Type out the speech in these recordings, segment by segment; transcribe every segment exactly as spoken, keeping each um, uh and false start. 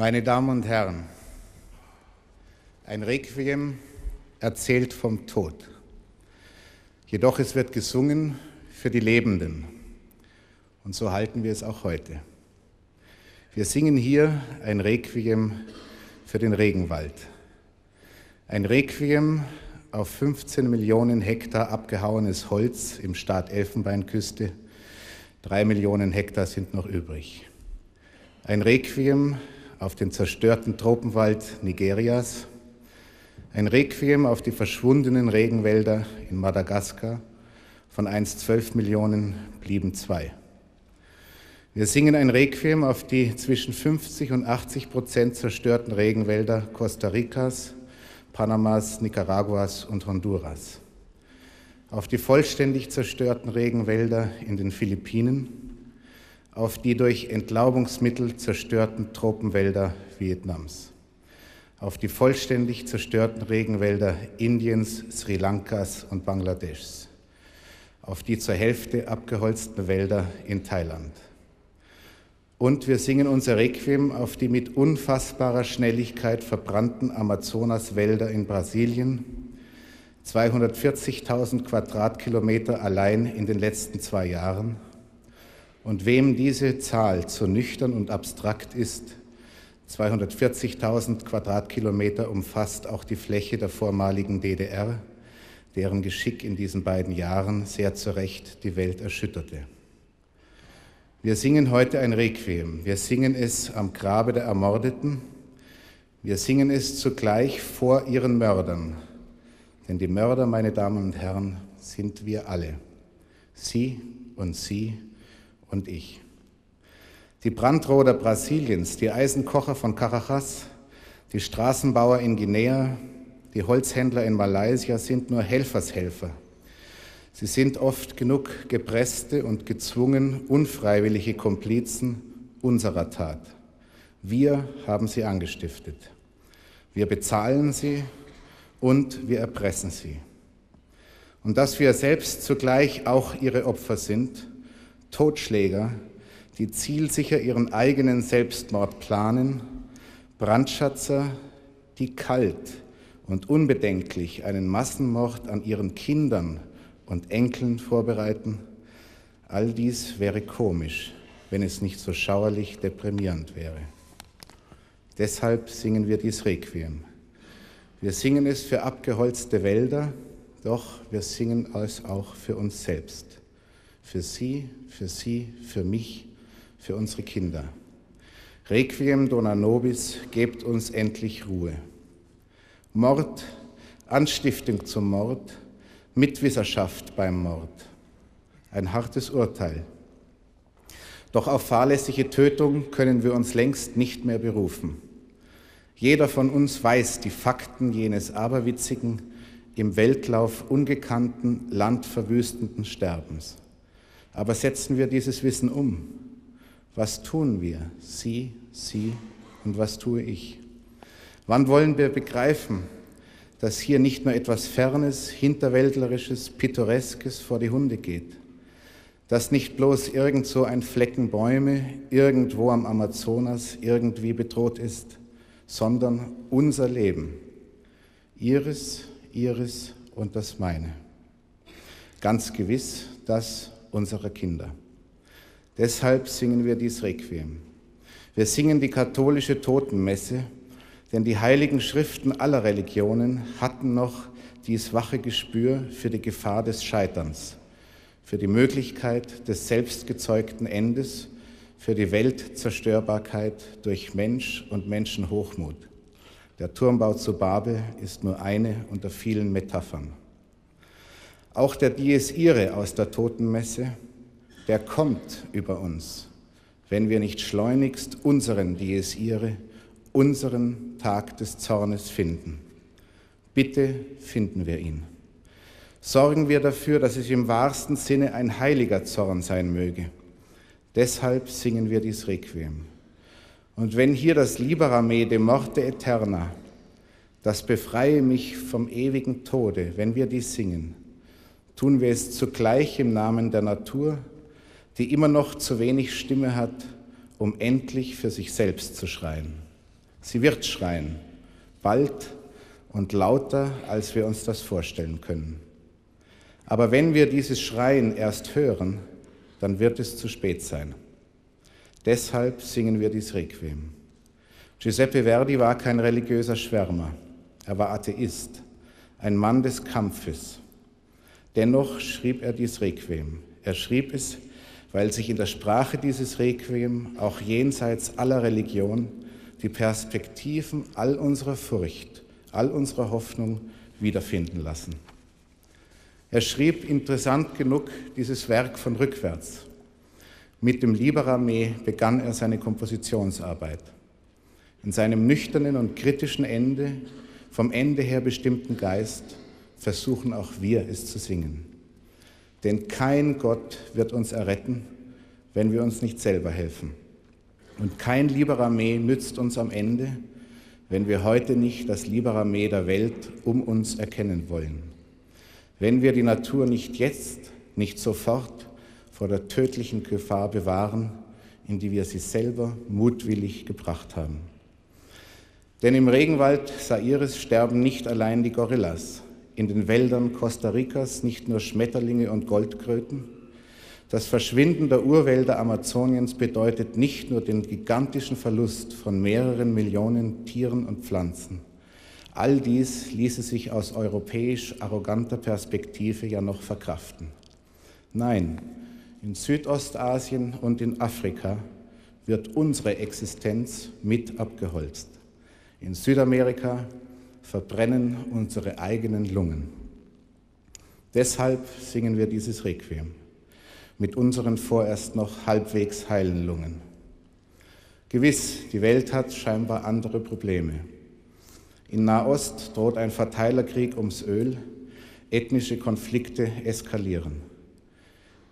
Meine Damen und Herren, ein Requiem erzählt vom Tod. Jedoch es wird gesungen für die Lebenden. Und so halten wir es auch heute. Wir singen hier ein Requiem für den Regenwald. Ein Requiem auf fünfzehn Millionen Hektar abgehauenes Holz im Staat Elfenbeinküste. Drei Millionen Hektar sind noch übrig. Ein Requiem auf den zerstörten Tropenwald Nigerias. Ein Requiem auf die verschwundenen Regenwälder in Madagaskar. Von einst zwölf Millionen blieben zwei. Wir singen ein Requiem auf die zwischen fünfzig und achtzig Prozent zerstörten Regenwälder Costa Ricas, Panamas, Nicaraguas und Honduras. Auf die vollständig zerstörten Regenwälder in den Philippinen, auf die durch Entlaubungsmittel zerstörten Tropenwälder Vietnams, auf die vollständig zerstörten Regenwälder Indiens, Sri Lankas und Bangladeschs, auf die zur Hälfte abgeholzten Wälder in Thailand. Und wir singen unser Requiem auf die mit unfassbarer Schnelligkeit verbrannten Amazonaswälder in Brasilien, zweihundertvierzigtausend Quadratkilometer allein in den letzten zwei Jahren. Und wem diese Zahl zu nüchtern und abstrakt ist, zweihundertvierzigtausend Quadratkilometer umfasst auch die Fläche der vormaligen D D R, deren Geschick in diesen beiden Jahren sehr zu Recht die Welt erschütterte. Wir singen heute ein Requiem. Wir singen es am Grabe der Ermordeten. Wir singen es zugleich vor ihren Mördern. Denn die Mörder, meine Damen und Herren, sind wir alle. Sie und sie und ich. Die Brandroder Brasiliens, die Eisenkocher von Caracas, die Straßenbauer in Guinea, die Holzhändler in Malaysia sind nur Helfershelfer. Sie sind oft genug gepresste und gezwungen, unfreiwillige Komplizen unserer Tat. Wir haben sie angestiftet. Wir bezahlen sie und wir erpressen sie. Und dass wir selbst zugleich auch ihre Opfer sind, Totschläger, die zielsicher ihren eigenen Selbstmord planen, Brandschatzer, die kalt und unbedenklich einen Massenmord an ihren Kindern und Enkeln vorbereiten, all dies wäre komisch, wenn es nicht so schauerlich deprimierend wäre. Deshalb singen wir dies Requiem. Wir singen es für abgeholzte Wälder, doch wir singen es auch für uns selbst. Für Sie, für Sie, für mich, für unsere Kinder. Requiem Dona Nobis, gebt uns endlich Ruhe. Mord, Anstiftung zum Mord, Mitwisserschaft beim Mord. Ein hartes Urteil. Doch auf fahrlässige Tötung können wir uns längst nicht mehr berufen. Jeder von uns weiß die Fakten jenes aberwitzigen, im Weltlauf ungekannten, landverwüstenden Sterbens. Aber setzen wir dieses Wissen um. Was tun wir, Sie, Sie und was tue ich? Wann wollen wir begreifen, dass hier nicht nur etwas Fernes, Hinterwäldlerisches, Pittoreskes vor die Hunde geht, dass nicht bloß irgend so ein Flecken Bäume irgendwo am Amazonas irgendwie bedroht ist, sondern unser Leben, Ihres, Ihres und das meine. Ganz gewiss das unserer Kinder. Deshalb singen wir dies Requiem. Wir singen die katholische Totenmesse, denn die heiligen Schriften aller Religionen hatten noch dies wache Gespür für die Gefahr des Scheiterns, für die Möglichkeit des selbstgezeugten Endes, für die Weltzerstörbarkeit durch Mensch und Menschenhochmut. Der Turmbau zu Babel ist nur eine unter vielen Metaphern. Auch der Dies irae aus der Totenmesse, der kommt über uns, wenn wir nicht schleunigst unseren Dies irae, unseren Tag des Zornes finden. Bitte finden wir ihn. Sorgen wir dafür, dass es im wahrsten Sinne ein heiliger Zorn sein möge. Deshalb singen wir dies Requiem. Und wenn hier das Libera me de morte eterna, das befreie mich vom ewigen Tode, wenn wir dies singen, tun wir es zugleich im Namen der Natur, die immer noch zu wenig Stimme hat, um endlich für sich selbst zu schreien. Sie wird schreien, bald und lauter, als wir uns das vorstellen können. Aber wenn wir dieses Schreien erst hören, dann wird es zu spät sein. Deshalb singen wir dies Requiem. Giuseppe Verdi war kein religiöser Schwärmer, er war Atheist, ein Mann des Kampfes. Dennoch schrieb er dies Requiem. Er schrieb es, weil sich in der Sprache dieses Requiem auch jenseits aller Religion die Perspektiven all unserer Furcht, all unserer Hoffnung wiederfinden lassen. Er schrieb interessant genug dieses Werk von rückwärts. Mit dem Libera me begann er seine Kompositionsarbeit. In seinem nüchternen und kritischen Ende, vom Ende her bestimmten Geist, versuchen auch wir es zu singen. Denn kein Gott wird uns erretten, wenn wir uns nicht selber helfen. Und kein Libera me nützt uns am Ende, wenn wir heute nicht das Libera me der Welt um uns erkennen wollen. Wenn wir die Natur nicht jetzt, nicht sofort vor der tödlichen Gefahr bewahren, in die wir sie selber mutwillig gebracht haben. Denn im Regenwald Saires sterben nicht allein die Gorillas, in den Wäldern Costa Ricas nicht nur Schmetterlinge und Goldkröten. Das Verschwinden der Urwälder Amazoniens bedeutet nicht nur den gigantischen Verlust von mehreren Millionen Tieren und Pflanzen. All dies ließe sich aus europäisch arroganter Perspektive ja noch verkraften. Nein, in Südostasien und in Afrika wird unsere Existenz mit abgeholzt. In Südamerika verbrennen unsere eigenen Lungen. Deshalb singen wir dieses Requiem mit unseren vorerst noch halbwegs heilen Lungen. Gewiss, die Welt hat scheinbar andere Probleme. In Nahost droht ein Verteilerkrieg ums Öl, ethnische Konflikte eskalieren.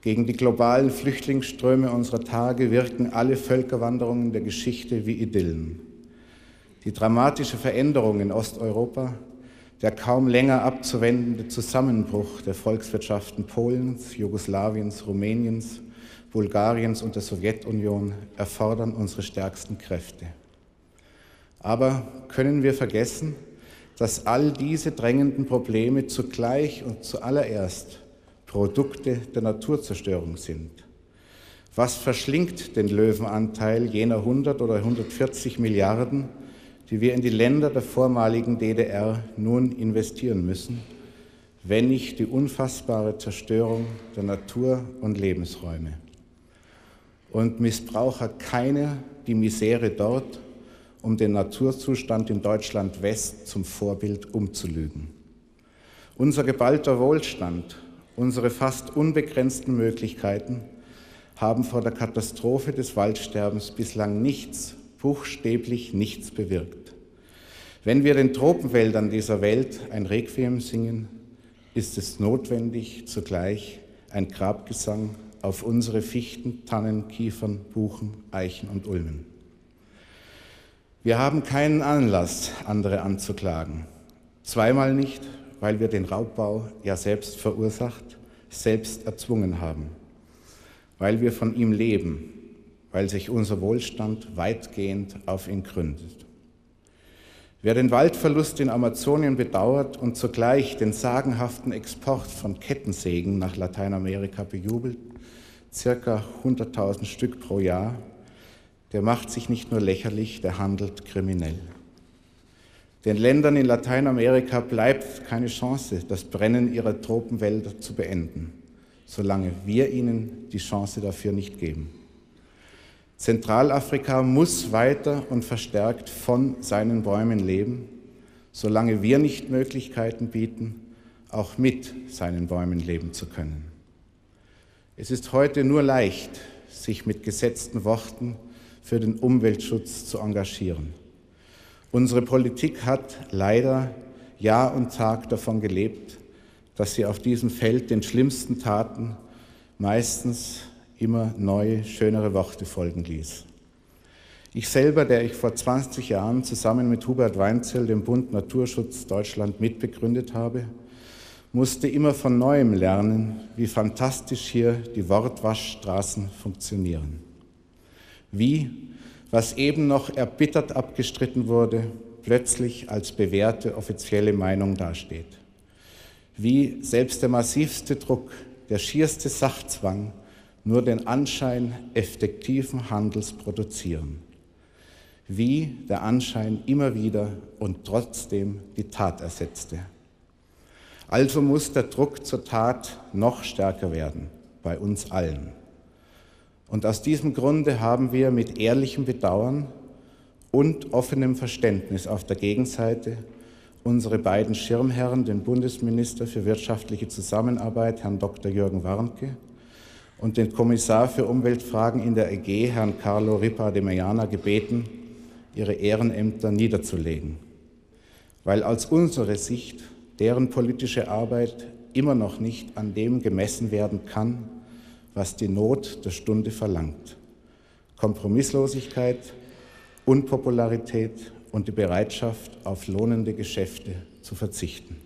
Gegen die globalen Flüchtlingsströme unserer Tage wirken alle Völkerwanderungen der Geschichte wie Idyllen. Die dramatische Veränderung in Osteuropa, der kaum länger abzuwendende Zusammenbruch der Volkswirtschaften Polens, Jugoslawiens, Rumäniens, Bulgariens und der Sowjetunion erfordern unsere stärksten Kräfte. Aber können wir vergessen, dass all diese drängenden Probleme zugleich und zuallererst Produkte der Naturzerstörung sind? Was verschlingt den Löwenanteil jener hundert oder hundertvierzig Milliarden, die wir in die Länder der vormaligen D D R nun investieren müssen, wenn nicht die unfassbare Zerstörung der Natur und Lebensräume? Und missbrauche keiner die Misere dort, um den Naturzustand in Deutschland West zum Vorbild umzulügen. Unser geballter Wohlstand, unsere fast unbegrenzten Möglichkeiten haben vor der Katastrophe des Waldsterbens bislang nichts, buchstäblich nichts bewirkt. Wenn wir den Tropenwäldern dieser Welt ein Requiem singen, ist es notwendig, zugleich ein Grabgesang auf unsere Fichten, Tannen, Kiefern, Buchen, Eichen und Ulmen. Wir haben keinen Anlass, andere anzuklagen. Zweimal nicht, weil wir den Raubbau ja selbst verursacht, selbst erzwungen haben. Weil wir von ihm leben, weil sich unser Wohlstand weitgehend auf ihn gründet. Wer den Waldverlust in Amazonien bedauert und zugleich den sagenhaften Export von Kettensägen nach Lateinamerika bejubelt, circa hunderttausend Stück pro Jahr, der macht sich nicht nur lächerlich, der handelt kriminell. Den Ländern in Lateinamerika bleibt keine Chance, das Brennen ihrer Tropenwälder zu beenden, solange wir ihnen die Chance dafür nicht geben. Zentralafrika muss weiter und verstärkt von seinen Bäumen leben, solange wir nicht Möglichkeiten bieten, auch mit seinen Bäumen leben zu können. Es ist heute nur leicht, sich mit gesetzten Worten für den Umweltschutz zu engagieren. Unsere Politik hat leider Jahr und Tag davon gelebt, dass sie auf diesem Feld den schlimmsten Taten meistens immer neue, schönere Worte folgen ließ. Ich selber, der ich vor zwanzig Jahren zusammen mit Hubert Weinzierl den Bund Naturschutz Deutschland mitbegründet habe, musste immer von Neuem lernen, wie fantastisch hier die Wortwaschstraßen funktionieren. Wie was eben noch erbittert abgestritten wurde, plötzlich als bewährte offizielle Meinung dasteht. Wie selbst der massivste Druck, der schierste Sachzwang nur den Anschein effektiven Handels produzieren. Wie der Anschein immer wieder und trotzdem die Tat ersetzte. Also muss der Druck zur Tat noch stärker werden, bei uns allen. Und aus diesem Grunde haben wir mit ehrlichem Bedauern und offenem Verständnis auf der Gegenseite unsere beiden Schirmherren, den Bundesminister für wirtschaftliche Zusammenarbeit, Herrn Doktor Jürgen Warnke, und den Kommissar für Umweltfragen in der E G, Herrn Carlo Ripa di Meana, gebeten, ihre Ehrenämter niederzulegen, weil aus unserer Sicht deren politische Arbeit immer noch nicht an dem gemessen werden kann, was die Not der Stunde verlangt. Kompromisslosigkeit, Unpopularität und die Bereitschaft, auf lohnende Geschäfte zu verzichten.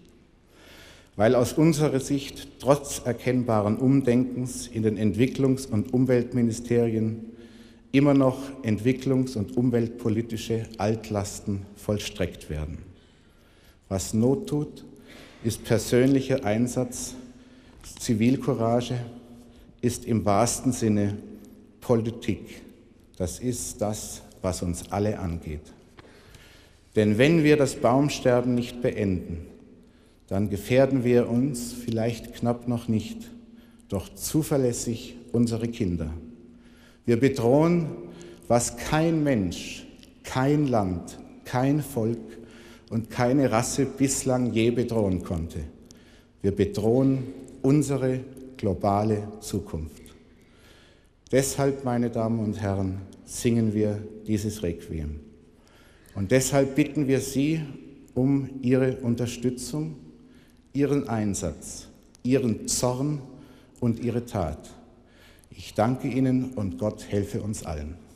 Weil aus unserer Sicht trotz erkennbaren Umdenkens in den Entwicklungs- und Umweltministerien immer noch entwicklungs- und umweltpolitische Altlasten vollstreckt werden. Was Not tut, ist persönlicher Einsatz, Zivilcourage, ist im wahrsten Sinne Politik. Das ist das, was uns alle angeht. Denn wenn wir das Baumsterben nicht beenden, dann gefährden wir uns, vielleicht knapp noch nicht, doch zuverlässig unsere Kinder. Wir bedrohen, was kein Mensch, kein Land, kein Volk und keine Rasse bislang je bedrohen konnte. Wir bedrohen unsere globale Zukunft. Deshalb, meine Damen und Herren, singen wir dieses Requiem. Und deshalb bitten wir Sie um Ihre Unterstützung, Ihren Einsatz, Ihren Zorn und Ihre Tat. Ich danke Ihnen und Gott helfe uns allen.